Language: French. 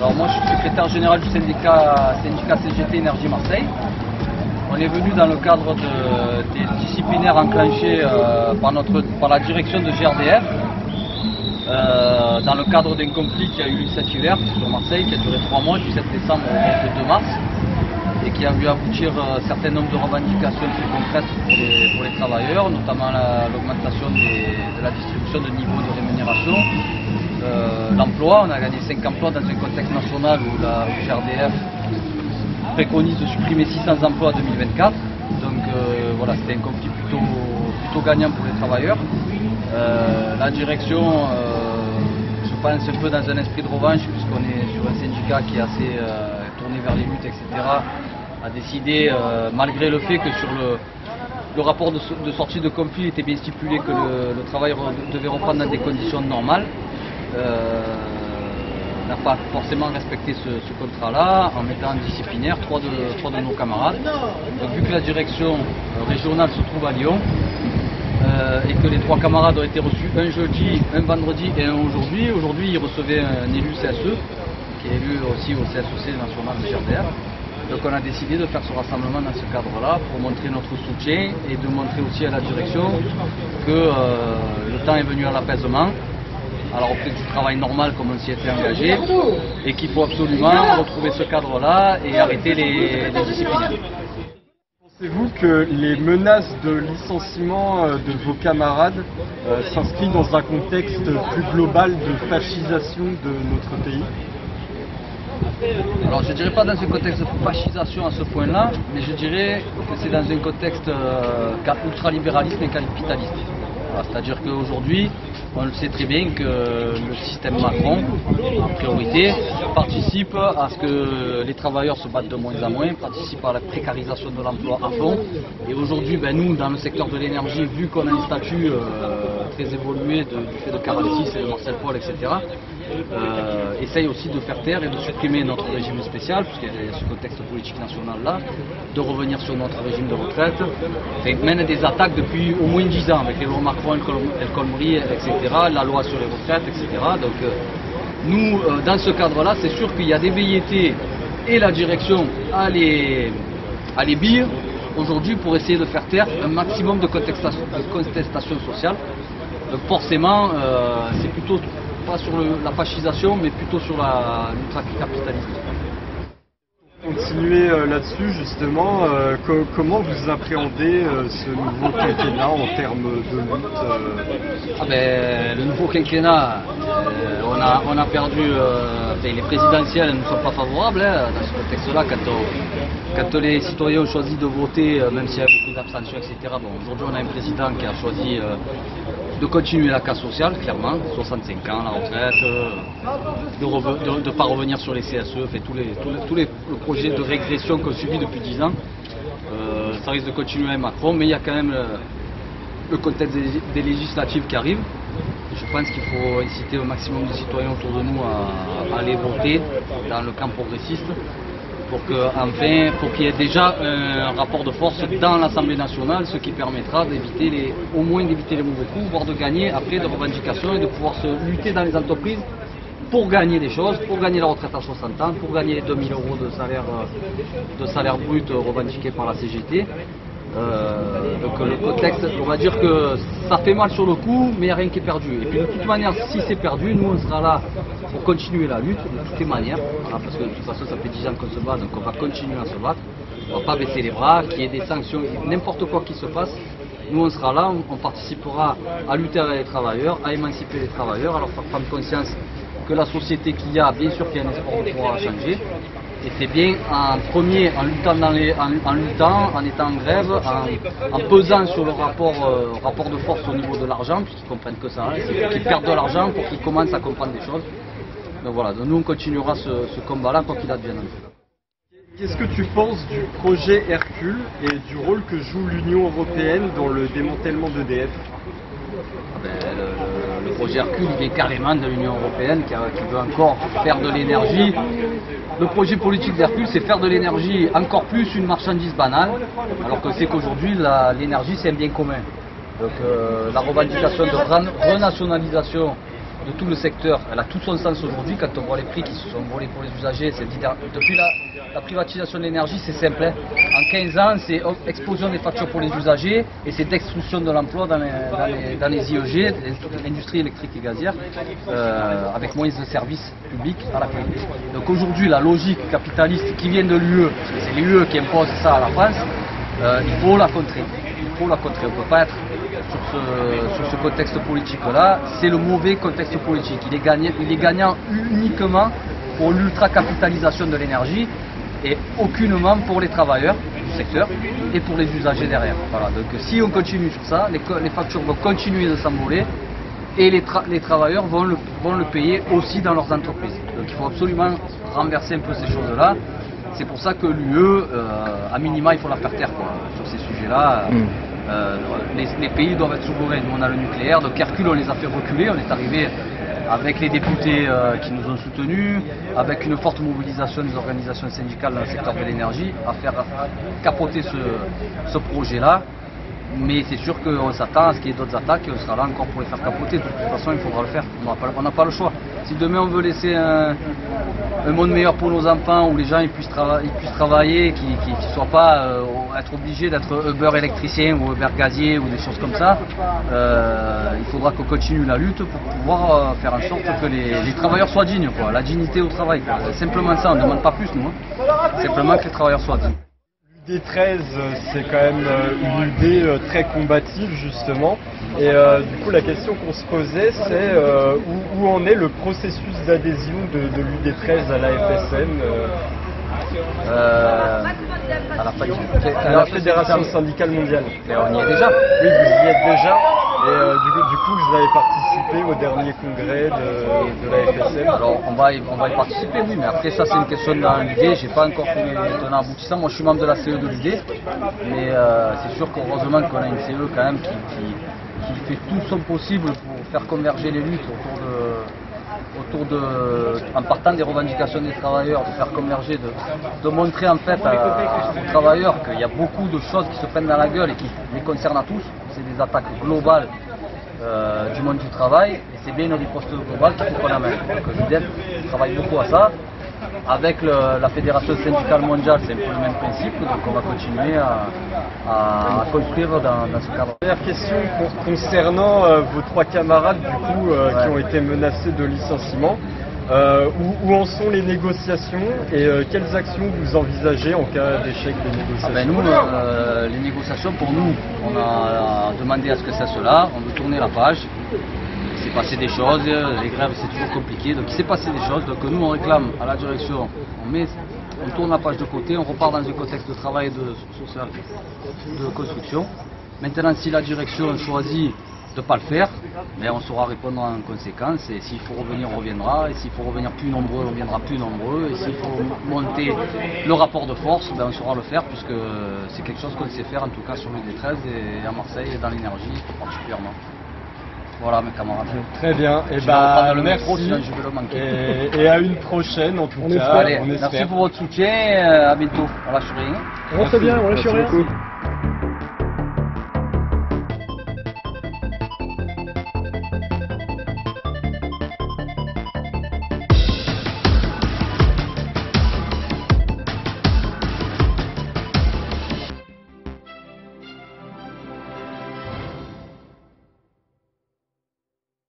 Alors moi je suis secrétaire général du syndicat CGT Énergie Marseille. On est venu dans le cadre des disciplinaires enclenchés par la direction de GRDF dans le cadre d'un conflit qui a eu lieu cet hiver sur Marseille, qui a duré 3 mois, du 7 décembre au 2 mars, et qui a vu aboutir un certain nombre de revendications très concrètes pour les travailleurs, notamment l'augmentation de la distribution de niveaux de rémunération, l'emploi. On a gagné 5 emplois dans un contexte national où la GRDF préconise de supprimer 600 emplois en 2024. Donc voilà, c'était un conflit plutôt gagnant pour les travailleurs. La direction se pense un peu dans un esprit de revanche, puisqu'on est sur un syndicat qui est assez tourné vers les luttes, etc., a décidé, malgré le fait que sur le rapport de sortie de conflit, il était bien stipulé que le travail devait reprendre dans des conditions normales, n'a pas forcément respecté ce contrat-là en mettant en disciplinaire trois de nos camarades. Donc, vu que la direction régionale se trouve à Lyon et que les 3 camarades ont été reçus un jeudi, un vendredi et un aujourd'hui, ils recevaient un élu CSE qui est élu aussi au CSEC national de GRDF. Donc on a décidé de faire ce rassemblement dans ce cadre-là pour montrer notre soutien et de montrer aussi à la direction que le temps est venu à l'apaisement, à la reprise du travail normal comme on s'y était engagé, et qu'il faut absolument retrouver ce cadre-là et arrêter les disciplinaires. Pensez-vous que les menaces de licenciement de vos camarades s'inscrivent dans un contexte plus global de fascisation de notre pays? Alors je ne dirais pas dans un contexte de fascisation à ce point-là, mais je dirais que c'est dans un contexte ultralibéraliste et capitaliste. Voilà, c'est-à-dire qu'aujourd'hui, on le sait très bien que le système Macron, en priorité, participe à ce que les travailleurs se battent de moins en moins, participe à la précarisation de l'emploi à fond. Et aujourd'hui, nous, dans le secteur de l'énergie, vu qu'on a un statut très évolué du fait de 46 et de Marcel Paul, etc., essaye aussi de faire taire et de supprimer notre régime spécial, puisqu'il y a ce contexte politique national là, de revenir sur notre régime de retraite. Et mène des attaques depuis au moins 10 ans avec les lois Macron, El Khomri, etc., la loi sur les retraites, etc. Donc nous, dans ce cadre-là, c'est sûr qu'il y a des velléités et la direction à les billes aujourd'hui pour essayer de faire taire un maximum de contestation sociale. Donc forcément, c'est plutôt pas sur la fascisation, mais plutôt sur l'ultra-capitalisme. Continuer là-dessus, justement, comment vous appréhendez ce nouveau quinquennat en termes de lutte Le nouveau quinquennat, on a perdu... les présidentielles ne sont pas favorables dans ce contexte-là. Quand les citoyens ont choisi de voter, même s'il y a beaucoup d'abstention, etc., aujourd'hui on a un président qui a choisi... de continuer la casse sociale, clairement, 65 ans, la retraite, de ne pas revenir sur les CSE, fait, tous les projets de régression qu'on subit depuis 10 ans, ça risque de continuer avec Macron, mais il y a quand même le contexte des législatives qui arrive. Je pense qu'il faut inciter au maximum de citoyens autour de nous à aller voter dans le camp progressiste pour qu'il y ait déjà un rapport de force dans l'Assemblée nationale, ce qui permettra au moins d'éviter les mauvais coups, voire de gagner après des revendications et de pouvoir se lutter dans les entreprises pour gagner des choses, pour gagner la retraite à 60 ans, pour gagner les 2000 € de salaire brut revendiqué par la CGT. Donc le contexte, on va dire que ça fait mal sur le coup, mais il n'y a rien qui est perdu. Et puis de toute manière, si c'est perdu, nous on sera là pour continuer la lutte, de toutes les manières, voilà, parce que de toute façon ça fait 10 ans qu'on se bat, donc on va continuer à se battre, on va pas baisser les bras, qu'il y ait des sanctions, n'importe quoi qui se passe, nous on sera là, on participera à lutter avec les travailleurs, à émanciper les travailleurs, à leur faire prendre conscience que la société qu'il y a, bien sûr qu'il y a un espoir de pouvoir changer. Et c'est bien en premier, en étant en grève, en pesant sur le rapport de force au niveau de l'argent, puisqu'ils comprennent que ça, qu'ils perdent de l'argent pour qu'ils commencent à comprendre des choses. Donc voilà, donc nous on continuera ce combat-là quoi qu'il advienne. Qu'est-ce que tu penses du projet Hercule et du rôle que joue l'Union européenne dans le démantèlement d'EDF? Le projet Hercule vient carrément de l'Union européenne qui veut encore faire de l'énergie. Le projet politique d'Hercule, c'est faire de l'énergie encore plus une marchandise banale, alors que c'est qu'aujourd'hui l'énergie c'est un bien commun. Donc la revendication de renationalisation de tout le secteur, elle a tout son sens aujourd'hui quand on voit les prix qui se sont volés pour les usagers. Depuis la privatisation de l'énergie, c'est simple, hein. En 15 ans, c'est explosion des factures pour les usagers et c'est destruction de l'emploi dans les IEG, l'industrie électrique et gazière, avec moins de services publics à la communauté. Donc aujourd'hui, la logique capitaliste qui vient de l'UE, parce que c'est l'UE qui impose ça à la France, il faut la contrer. On ne peut pas être sur ce contexte politique-là. C'est le mauvais contexte politique. Il est gagnant uniquement pour l'ultra-capitalisation de l'énergie et aucunement pour les travailleurs du secteur et pour les usagers derrière. Voilà. Donc si on continue sur ça, les factures vont continuer de s'envoler et les travailleurs vont le payer aussi dans leurs entreprises. Donc il faut absolument renverser un peu ces choses-là. C'est pour ça que l'UE, à minima, il faut la faire taire quoi, sur ces sujets-là. Les pays doivent être souverains. Nous, on a le nucléaire. Donc Hercule, on les a fait reculer. On est arrivé avec les députés qui nous ont soutenus, avec une forte mobilisation des organisations syndicales dans le secteur de l'énergie, à faire capoter ce projet-là. Mais c'est sûr qu'on s'attend à ce qu'il y ait d'autres attaques et on sera là encore pour les faire capoter. De toute façon, il faudra le faire. On n'a pas le choix. Si demain on veut laisser un monde meilleur pour nos enfants, où les gens ils puissent travailler, qu'ils ne soient pas être obligés d'être Uber électricien ou Uber gazier ou des choses comme ça, il faudra qu'on continue la lutte pour pouvoir faire en sorte que les travailleurs soient dignes, quoi. La dignité au travail, quoi. C'est simplement ça, on ne demande pas plus nous, hein. Simplement que les travailleurs soient dignes. L'UD 13, c'est quand même une UD très combative justement, et du coup la question qu'on se posait c'est où en est le processus d'adhésion de l'UD 13 à la FSM à la Fédération Syndicale Mondiale. Mais on y est déjà. Oui, vous y êtes déjà. Et du coup, vous avez participé au dernier congrès de la FSM. Alors, on va y participer, oui, mais après, ça, c'est une question dans l'idée. J'ai pas encore fait un aboutissant. Moi, je suis membre de la CE de l'idée, mais c'est sûr qu'heureusement qu'on a une CE quand même qui fait tout son possible pour faire converger les luttes en partant des revendications des travailleurs, de faire converger, de montrer en fait aux travailleurs qu'il y a beaucoup de choses qui se prennent dans la gueule et qui les concernent à tous. C'est des attaques globales du monde du travail et c'est bien une riposte globale qu'il faut qu'on amène. Donc l'UDF travaille beaucoup à ça. Avec la Fédération Syndicale Mondiale, c'est un peu le même principe, donc on va continuer à construire dans ce cadre. Dernière question concernant vos trois camarades du coup, qui ont été menacés de licenciement. Où en sont les négociations et quelles actions vous envisagez en cas d'échec des négociations? Nous, les négociations, pour nous, on a demandé à ce que ça se lave, on veut tourner la page. Il s'est passé des choses, les grèves c'est toujours compliqué, donc il s'est passé des choses, donc nous on réclame à la direction, on tourne la page de côté, on repart dans un contexte de travail et de social, de construction. Maintenant si la direction choisit de ne pas le faire, ben, on saura répondre en conséquence, et s'il faut revenir on reviendra, et s'il faut revenir plus nombreux on reviendra plus nombreux, et s'il faut monter le rapport de force, ben, on saura le faire puisque c'est quelque chose qu'on sait faire en tout cas sur l'UD 13 et à Marseille et dans l'énergie particulièrement. Voilà mes camarades. Très bien. Et bah, le micro, sinon je vais le manquer. Et à une prochaine en tout cas. Allez, on espère. Merci pour votre soutien. À bientôt. On lâche rien. Très bien, on lâche rien.